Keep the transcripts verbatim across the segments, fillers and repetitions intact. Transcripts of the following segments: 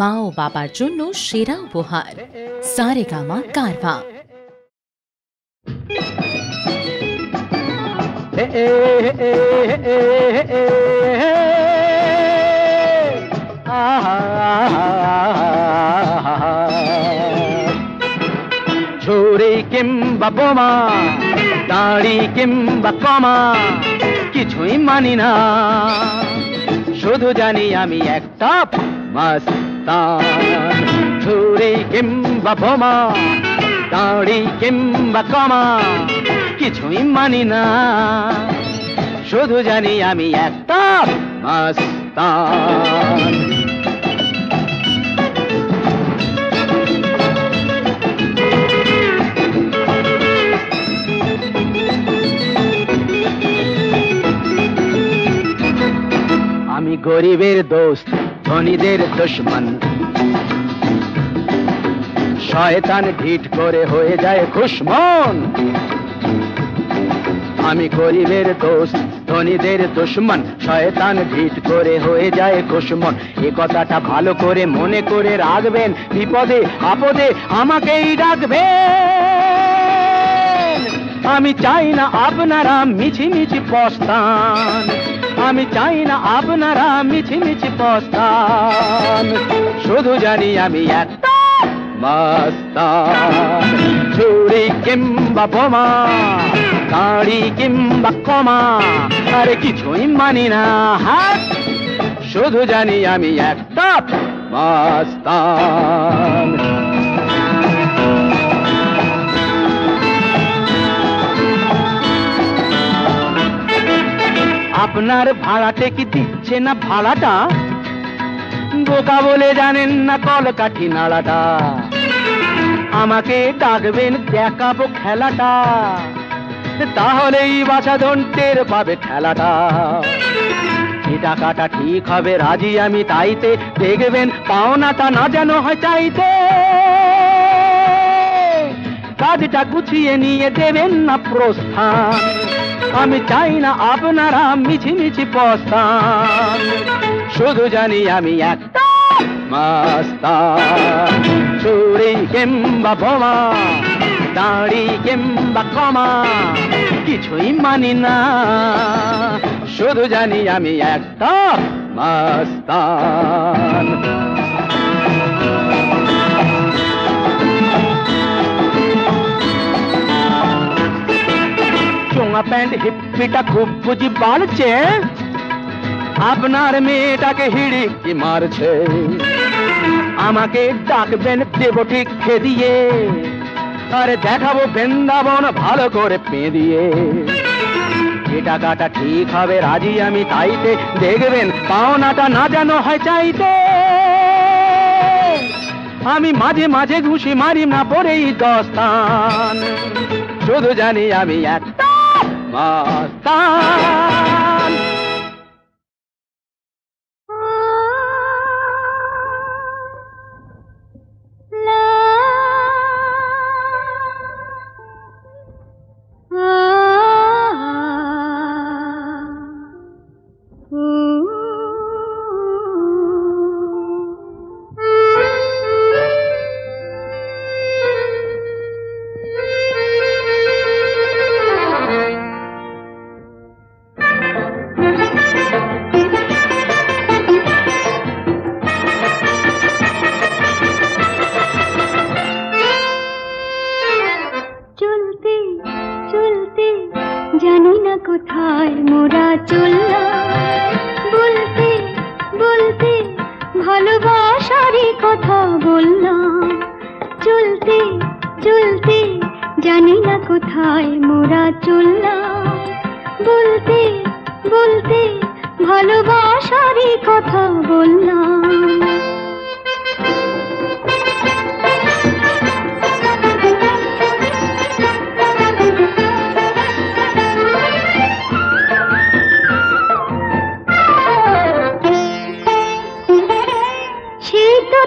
মা ও বাবার জন্য সেরা উপহার সারেগামা কারবা। ঝোরে কিংবা বোমা দাঁড়ি কিংবা কমা কিছুই মানি না, শুধু জানি আমি এক টপ মাস্তান। ঝুড়ি কিংবা বোমা দাঁড়ি কিংবা কমা কিছুই মানি না, শুধু জানি আমি এক টপ মাস্তান। আমি গরিবের দোস্ত ধনীদের দুশমন, শয়তান ঢিট করে হয়ে যায় খুশমন। আমি গরিবের দোস্ত ধনীদের দুশমন, শয়তান ঢিট করে হয়ে যায় খুশমন। এই কথাটা ভালো করে মনে করে রাখবেন, বিপদে আপদে আমাকেই ডাকবেন। আমি চাই না আপনারা মিছি মিছি পস্তান, আমি চাই না আপনারা মিছি মিছি পস্তান, শুধু জানি আমি এক মাস্তান। ঝুড়ি কিংবা বোমা দাঁড়ি কিংবা কমা আরে কিছুই মানি না, হাত শুধু জানি আমি এক মাস্তান। আপনার ভাড়াতে কি দিচ্ছে না ভাড়াটা, বোকা বলে জানেন না কলকাঠি নাড়াটা। আমাকে ডাকবেন দেখাবো খেলাটা, তাহলেই বাছা ধন টের পাবে খেলাটা। এই টাকাটা ঠিক হবে রাজি আমি তাইতে, দেখবেন পাওনাটা না যেন হয় চাইতে। কাজটা গুছিয়ে নিয়ে দেবেন না প্রস্থান, আমি চাই না আপনারা মিছি মিছি পস্তান, শুধু জানি আমি এক মাস্তান। চুরি কিংবা বোমা দাঁড়ি কিংবা কমা কিছুই মানি না, শুধু জানি আমি এক মাস্তান। প্যান্ট হিপ্পিটা খুব বুঝি বাড়ছে, আপনার মেয়েটাকে হিড়িকি মারছে। আমাকে ডাকবেন দেব ঠিক খেদিয়ে, আরে দেখাবো বৃন্দাবন ভালো করে পেঁদিয়ে। এ টাকাটা ঠিক হবে রাজি আমি তাইতে, দেখবেন পাওনাটা না যেন হয় চাইতে। আমি মাঝে মাঝে ঘুষি মারি না পরেই দস্তান, শুধু জানি আমি এক মাস্তান।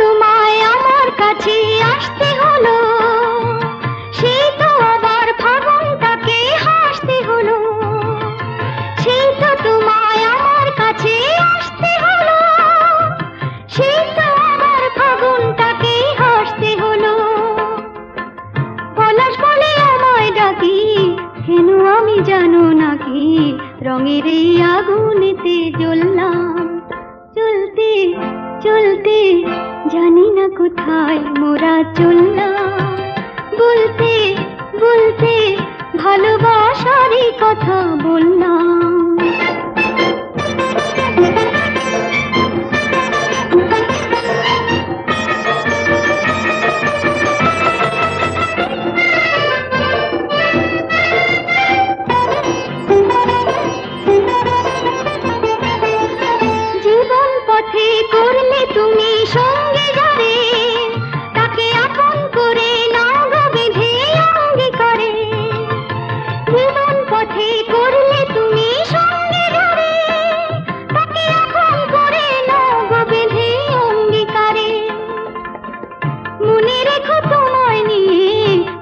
তোমায় আমার কাছে আসতে হলো, সে তো আমার হায় মোরা চললাম বলতে বলতে ভালোবাসারই কথা বললাম।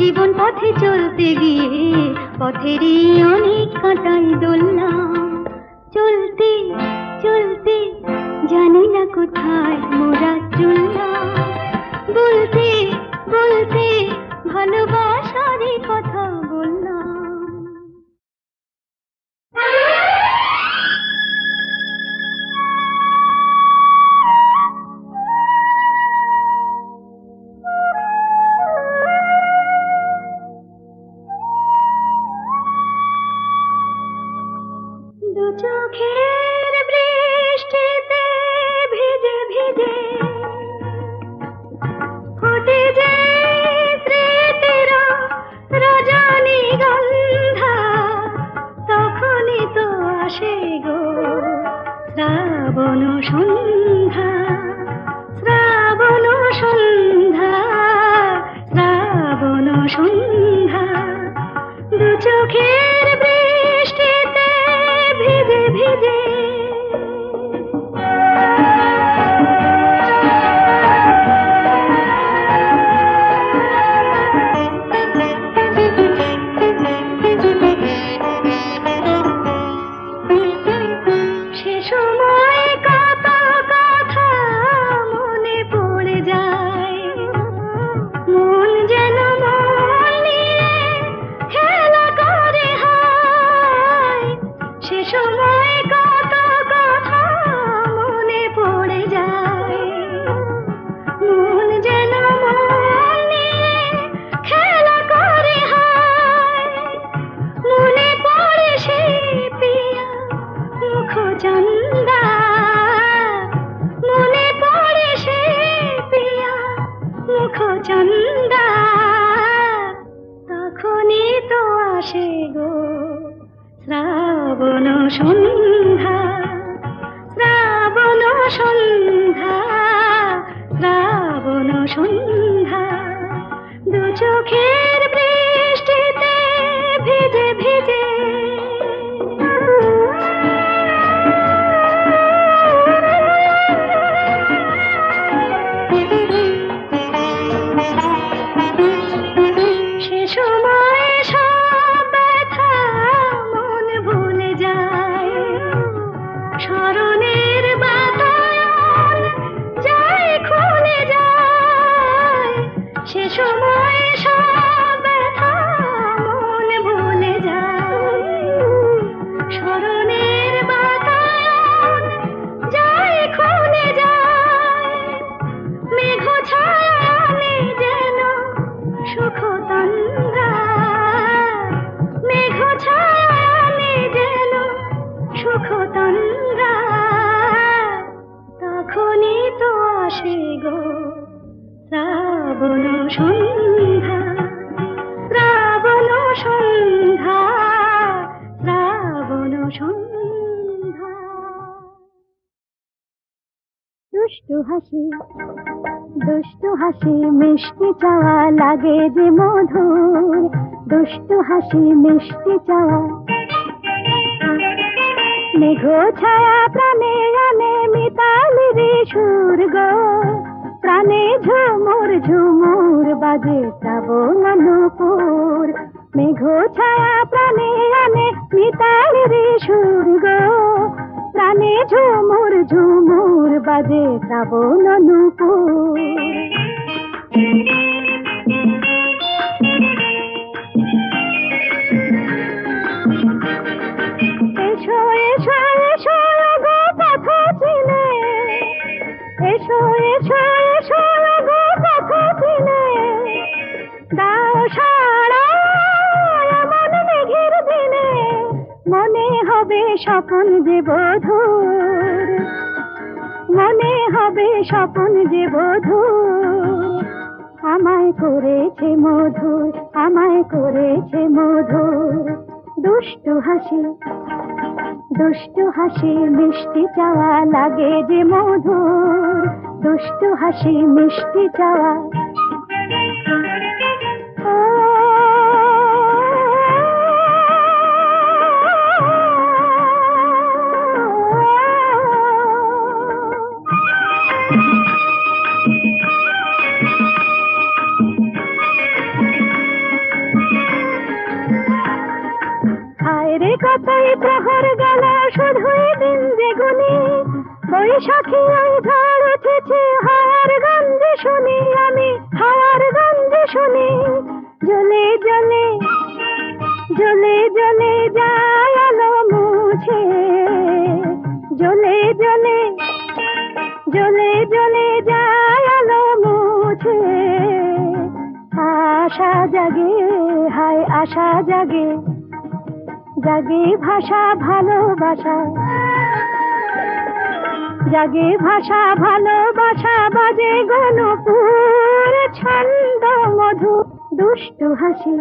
জীবন পথে চলতে গিয়ে পথেরই অনেক কাঁটাই দোললাম চলতে চলতে জানি না কোথায় মোরা চললাম বলতে বলতে ভালোবাসার কথা বললাম। চোখের বৃষ্টিতে ভিজে ভিজে ফোটে যে স্মৃতির রজনীগন্ধা তখনই তো আসে গো শ্রাবণ সন্ধ্যা শ্রাবণ সন্ধ্যা শ্রাবণ সন্ধ্যা। দু চোখের বৃষ্টিতে ভিজে ভিজে সে সময় কত কথা মনে পড়ে যায় মন যেন মন নিয়ে খেলা করে হায়। সে সময় কত কথা মনে পড়ে যায় মন যেন মন নিয়ে খেলা করে হায়। মনে পড়ে সে পিয়া মুখ চন্দা মনে পড়ে সে পিয়া মুখ চন্দা তখনই তো আসে গো শ্রাবণ সন্ধ্যা শ্রাবণ সন্ধ্যা শ্রাবণ সন্ধ্যা। দু চোখের বৃষ্টিতে ভিজে ভিজে সে সময় সব ব্যথা মন ভুলে যায় স্মরণের বাতায়ন যায় খুলে যায়। সে সময় সব ব্যথা মন ভুলে যায় স্মরণের বাতায়ন যায় খুলে যায়। মেঘ ছায়া নেই যেন সুখ তন্দ্রা মেঘ ছায়া নেই যেন সুখ তন্দ্রা তখনই তো আসে গো শ্রাবণ সন্ধ্যা শ্রাবণ সন্ধ্যা শ্রাবণ সন্ধ্যা। দুষ্টু হাসি দুষ্টু হাসি মিষ্টি চাওয়া লাগে যে মধুর দুষ্টু হাসি মিষ্টি চাওয়া মেঘ ছায়া প্রাণে আনে মিতালি রে সুর গো প্রাণে ঝুমুর ঝুমুর বাজে শ্রাবণ নুপুর মেঘ ছায়া প্রাণে আনে মিতালি রে সুর গো প্রাণে ঝুমুর ঝুমুর বাজে শ্রাবণ নুপুর। এসো এসো এসো গো কথা চিনে এসো এসো এসো গো छाड़ा मन में घेर दिले मने हबे सपन जे बधूर मने हबे सपन जे बधूर आमाय करेछे मधुर आमाय करेछे मधुर दुष्ट हासि दुष्ट हासि मिष्टि चावा लागे जे मधुर दुष्ट हासि मिष्टि चावा कतई प्रहर गल शुधुई दिन जेगुनी बैशाखी आई ঝড় উঠেছে হাওয়ার গন্ধে শুনি আমি হাওয়ার গন্ধে শুনি জ্বলে জ্বলে জ্বলে জ্বলে যায় আলো মুছে জ্বলে জ্বলে জ্বলে জ্বলে যায় আলো মুছে আশা জাগে হায় আশা জাগে जागे भाषा भालोबासा जागे भाषा भालोबासा बाजे गणपुर छंद मधु दुष्ट हासि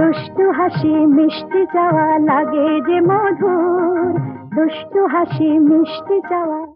दुष्ट हासि मिष्टि चावा लागे जे मधुर दुष्ट हासि मिष्टि चावा।